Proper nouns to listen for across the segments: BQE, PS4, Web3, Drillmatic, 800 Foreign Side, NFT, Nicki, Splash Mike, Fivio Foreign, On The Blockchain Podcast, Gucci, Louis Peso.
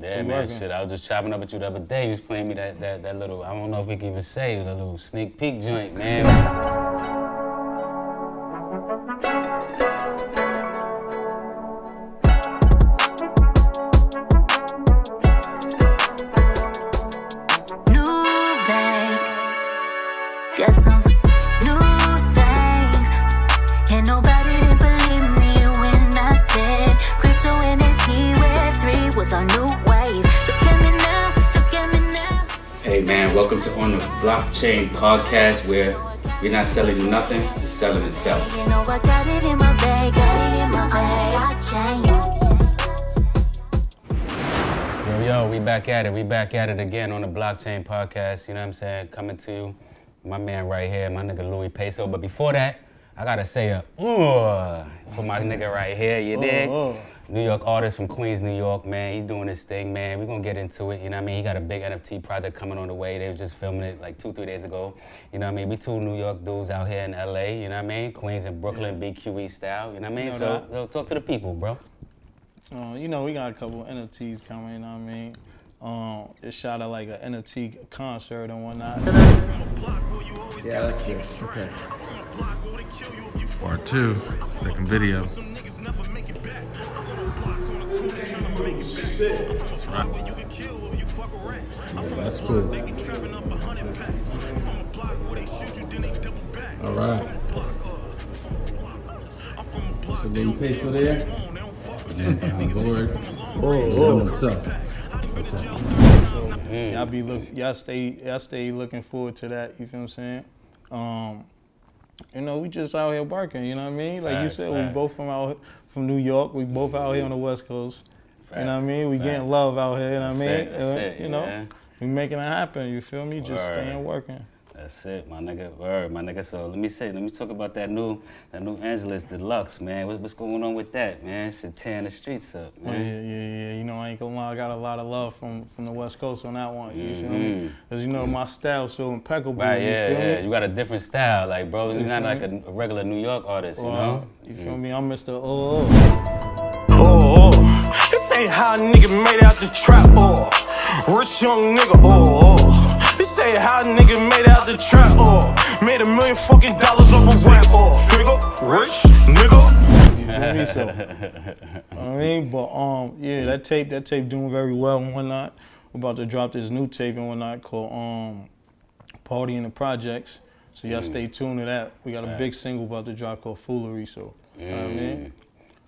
Yeah, man, working. Shit, I was just chopping up with you the other day. You was playing me that little, I don't know if we can even say it, a little sneak peek joint, man. New bank, got some new things, and nobody didn't believe me when I said crypto NFT Web3 was our new. Hey man, welcome to On The Blockchain Podcast, where we're not selling you nothing, we're selling itself. You know I got it in my bag, got it in my blockchain. Yo, we back at it again on The Blockchain Podcast, you know what I'm saying? Coming to you, my man right here, my nigga Louis Peso. But before that, I gotta say a ooh for my nigga right here, you dig? New York artist from Queens, New York, man. He's doing his thing, man. We're gonna get into it, you know what I mean? He got a big NFT project coming on the way. They was just filming it like 2-3 days ago. You know what I mean? We two New York dudes out here in LA, you know what I mean? Queens and Brooklyn, yeah. BQE style, you know what I mean? You know so talk to the people, bro. You know, we got a couple of NFTs coming, you know what I mean? Just shot at like an NFT concert and whatnot. Yeah, that's good. Okay. Part two, second video. That's right. Yeah, that's cool. All right. So then you place it there. And then I'm bored. Oh, what's up? Okay. Y'all stay looking forward to that. You feel what I'm saying? You know, we just out here working. You know what I mean? Like you said, we both from New York. We both out here on the West Coast. You know what I mean? We getting love out here, you know what I mean? That's it, you know, man. We making it happen, you feel me? Just staying working. That's it, my nigga. Word, my nigga. So let me talk about that new Angeles Deluxe, man. What's going on with that, man? Should tearing the streets up, man. Yeah. You know, I ain't gonna lie, I got a lot of love from the West Coast on that one. You feel me? Cause you know my style's so impeccable. Right, you feel me? You got a different style, like bro. You're not like a regular New York artist, you know? You feel me? I'm Mr. This ain't how a nigga made it out the trap, oh. Rich young nigga, oh. This ain't how a nigga made it out the trap, oh. Made $1 million fucking off a rap, oh. Nigga, rich nigga. You feel me? So, I mean, but yeah, that tape doing very well and whatnot. We're about to drop this new tape and whatnot called Party in the Projects. So y'all stay tuned to that. We got a big single about to drop called Foolery. So, you know what I mean?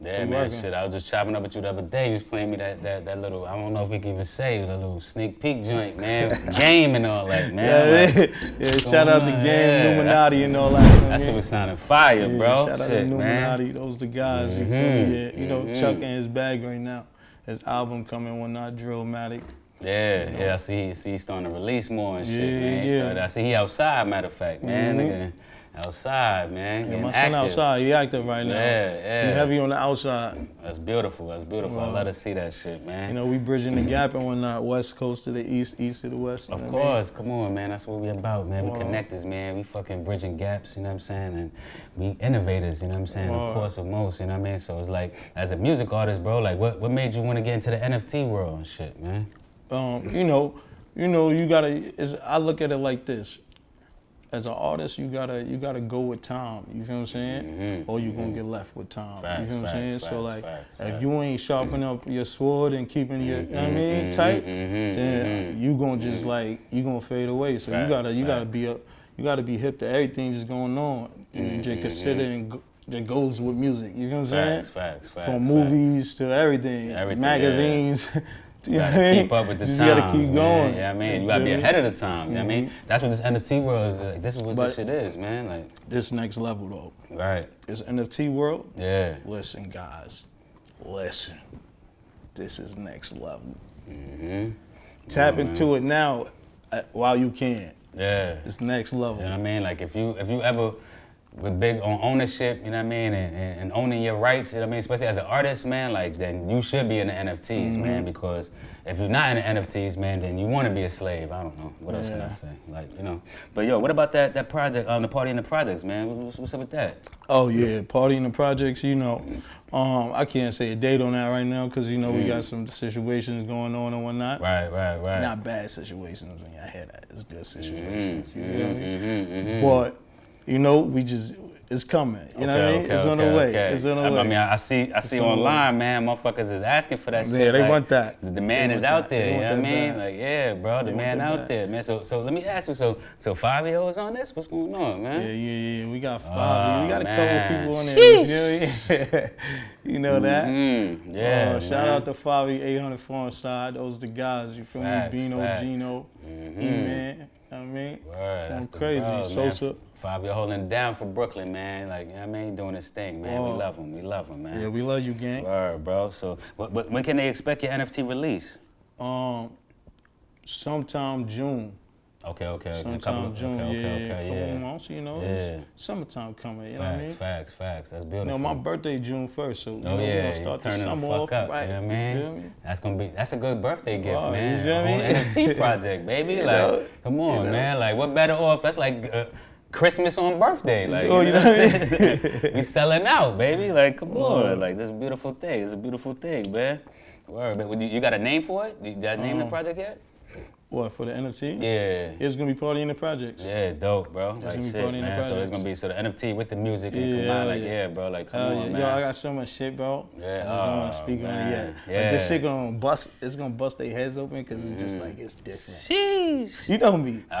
Yeah, man, shit, I was just chopping up with you the other day. You was playing me that little, I don't know if we can even say it, a little sneak peek joint, man. Game and all that, man. Yeah, like, shout out to Game, Illuminati and all that. You know that shit was sounding fire, bro. Shout out to Illuminati, those the guys, you feel me? Yeah, you know, Chuck in his bag right now. His album coming, when not Drillmatic. Yeah, I see he's starting to release more and shit, man. I see he outside, matter of fact, man. Nigga. Outside, man. Yeah, my son outside. He active right now. Yeah. He heavy on the outside. That's beautiful. Well, I love to see that shit, man. You know, we bridging the gap and whatnot. West coast to the east, east to the west. Of course. Come on, man. That's what we about, man. We connectors, man. We fucking bridging gaps, you know what I'm saying? And we innovators, you know what I'm saying? Of course, of most, you know what I mean? So it's like, as a music artist, bro, like, what made you want to get into the NFT world and shit, man? You gotta, I look at it like this. As an artist, you gotta go with time. You feel what I'm saying? Or you gonna get left with time. Facts, you feel what I'm saying? Facts, so like, if you ain't sharpening up your sword and keeping your, you know what I mean, tight, then you gonna just like you gonna fade away. So you gotta be hip to everything that's going on. You just consider and that goes with music. You feel what I'm saying? Facts. From movies to everything magazines. Yeah. You gotta keep up with the times. You gotta keep going. Yeah, you know I mean, you gotta be ahead of the times. You know what I mean, that's what this NFT world is. Like, this is what this shit is, man. Like this next level, though. Right. This NFT world. Yeah. Listen, guys. Listen. This is next level. Tap into it now, while you can. Yeah. It's next level. You know what I mean? Like if you ever we're big on ownership, you know what I mean, and owning your rights, you know what I mean, especially as an artist, man, like, then you should be in the NFTs, mm-hmm. man, because if you're not in the NFTs, man, then you want to be a slave. I don't know, what else can I say, like, you know. But yo, what about that project, the Party in the Projects, man, what's up with that? Oh yeah, Party in the Projects, you know, I can't say a date on that right now, because, you know, we got some situations going on and whatnot. Right. Not bad situations, when y'all hear that, it's good situations, you know what I mean? But, you know, we just, it's coming. You know what I mean? It's on the way. It's on the way. I mean, I see online, man, motherfuckers is asking for that shit. Yeah, they want that. The demand is out there, you know what I mean? Like, yeah, bro, the man out there, man. So let me ask you, so Fivio is on this? What's going on, man? Yeah. We got Fivio. We got a couple people on there. You know that? Yeah. Shout out to Fivio, 800 Foreign Side. Those the guys, you feel me? Bino, Gino, E-Man. I mean, that's crazy. Sosa. Fivio holding it down for Brooklyn, man. Like, you know what I mean? Doing his thing, man. Whoa. We love him, man. Yeah, we love you, gang. Word, bro. So, but when can they expect your NFT release? Sometime June. Okay. Sometime June, couple months, you know. Yeah. Summertime coming, you know what I mean? Facts. That's beautiful. You know, my birthday June 1st, so we're going to start the summer off right. You know what I mean? That's a good birthday gift, man. You feel me? NFT project, baby. Like, come on, man. Like, what better off? That's like... Christmas on birthday, like, you know what I'm saying? We selling out, baby. Like, come on, like, this is a beautiful thing. It's a beautiful thing, man. Word, but you got a name for it? Did I name the project yet? What, for the NFT? Yeah. It's gonna be Party in the Projects. Yeah, dope, bro. It's like gonna be shit, Party in the Projects. So it's gonna be the NFT with the music and combined, like, bro, like, come on, man. Yo, I got so much shit, bro. Yeah. I just don't wanna speak on it yet. Yeah. Like, this shit gonna bust. It's gonna bust their heads open because it's just like it's different. Sheesh. You know me. I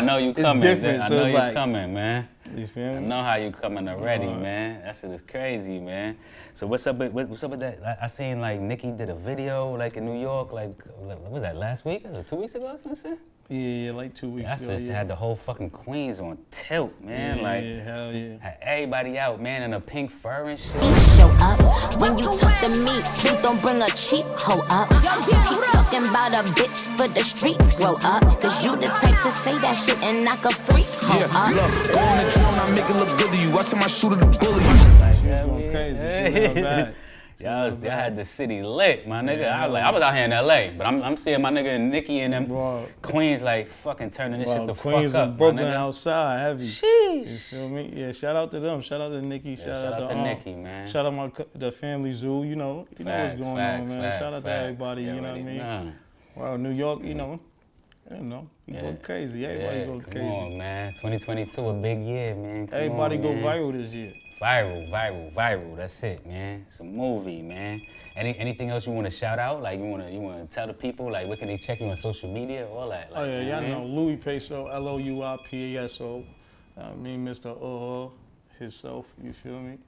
know you coming. It's different. So I know you like, coming, man. You feel me? I know how you coming already, man. That shit is crazy, man. So what's up with that? I seen like Nicki did a video like in New York, like what was that, last week? Was it 2 weeks ago or something? Yeah, like 2 weeks ago. I just had the whole fucking Queens on tilt, man. Yeah, like, hell yeah. Had everybody out, man, in a pink fur and shit. Show up when you took the meat. Please don't bring a cheap hoe up. Keep talking about a bitch for the streets. Grow up, cause you the type to say that shit and knock a freak hoe up. Look, on the drone, I make it look good to you. Watch my shooter to bully you. Like, she was going crazy. She was bad. I had the city lit, my nigga. Yeah, I was out here in L.A., but I'm seeing my nigga Nicki and them Queens like fucking turning this shit the Queens fuck up. Queens and Brooklyn outside, heavy. Sheesh. You feel me? Yeah, shout out to them. Shout out to Nicki. Yeah, shout out to Nicki, man. Shout out the family Zoo. You know, you know what's going on, man. Shout out to everybody. Yeah, you know what I mean? Wow, New York. You know. Go crazy. Everybody go crazy. Come on, man. 2022, a big year, man. Everybody go viral this year. Viral. That's it, man. It's a movie, man. Anything else you want to shout out? Like you want to tell the people? Like where can they check you on social media? All that. Like, y'all know Louis Peso, Louipaso. I mean, Mr. Himself. You feel me?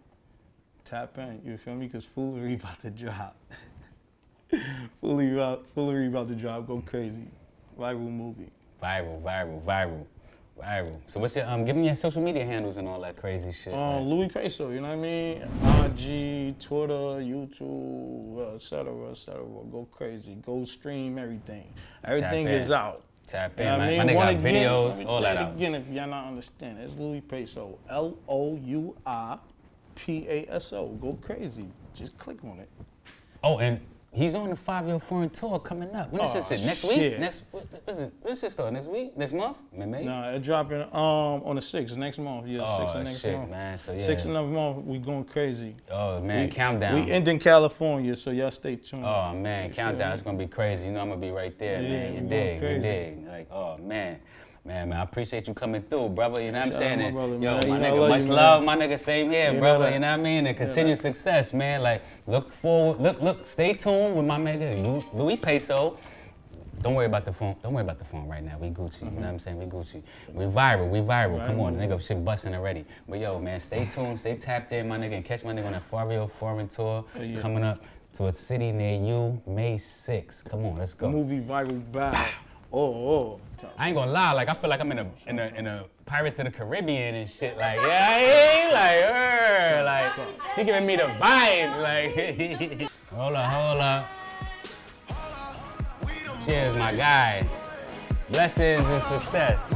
Tap in. You feel me? Cause foolery about to drop. foolery about to drop. Go crazy. Viral movie. Viral. Viral. So what's your give me your social media handles and all that crazy shit. Louis Peso, you know what I mean? IG, Twitter, YouTube, etc. Go crazy. Go stream everything. Everything is out. Tap in. My nigga got videos, all that out. Again, if y'all not understand, it's Louis Peso. Louipaso. Go crazy. Just click on it. Oh, and he's on the Fivio Foreign tour coming up. When is this? Next week? What's this start? Next week? Next month? Maybe? Nah, it's dropping on the 6th next month. Yeah, 6th of next month. Man. So, 6th of next month, we going crazy. Oh, man, countdown. We end in California, so y'all stay tuned. Oh, man, countdown. It's going to be crazy. You know I'm going to be right there, man. You dig. Like, oh, man. Man, I appreciate you coming through, brother. You know what I'm saying? My brother, yo, my nigga, much love, my nigga. Same here, brother. You know what I mean? And continued success, man. Like, look forward. Look. Stay tuned with my nigga Louis Peso. Don't worry about the phone. Don't worry about the phone right now. We Gucci. You know what I'm saying? We Gucci. We viral. Come on, the nigga, shit busting already. But yo, man, stay tuned. Stay tapped in, my nigga, and catch my nigga on that Fivio Foreign tour coming up to a city near you, May 6th. Come on, let's go. Movie viral battle. I ain't gonna lie, like I feel like I'm in a Pirates of the Caribbean and shit, like, like she giving me the vibes, like, hold up. Cheers, my guy. Blessings and success.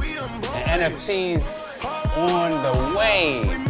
And NFTs on the way.